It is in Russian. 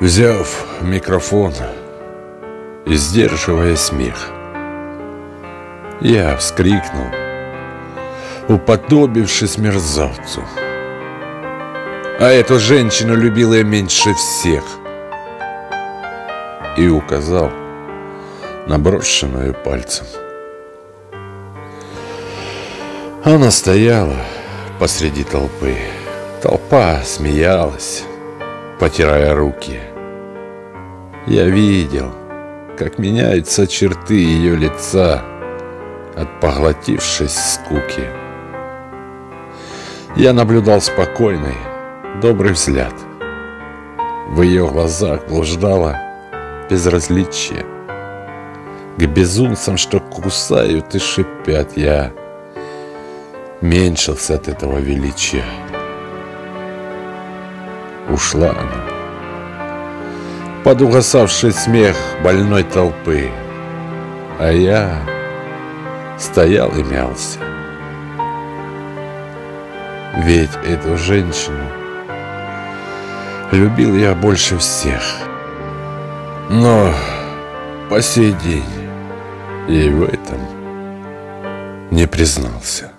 взяв микрофон и сдерживая смех, я вскрикнул, уподобившись мерзавцу. А эту женщину любил я меньше всех. И указал на брошенную пальцем. Она стояла посреди толпы. Толпа смеялась, потирая руки. Я видел, как меняются черты ее лица от поглотившись скуки. Я наблюдал спокойный, добрый взгляд. В ее глазах блуждало безразличие. К безумцам, что кусают и шипят, я меньшился от этого величия. Ушла она под угасавший смех больной толпы, а я стоял и мялся. Ведь эту женщину любил я больше всех. Но по сей день я и в этом не признался.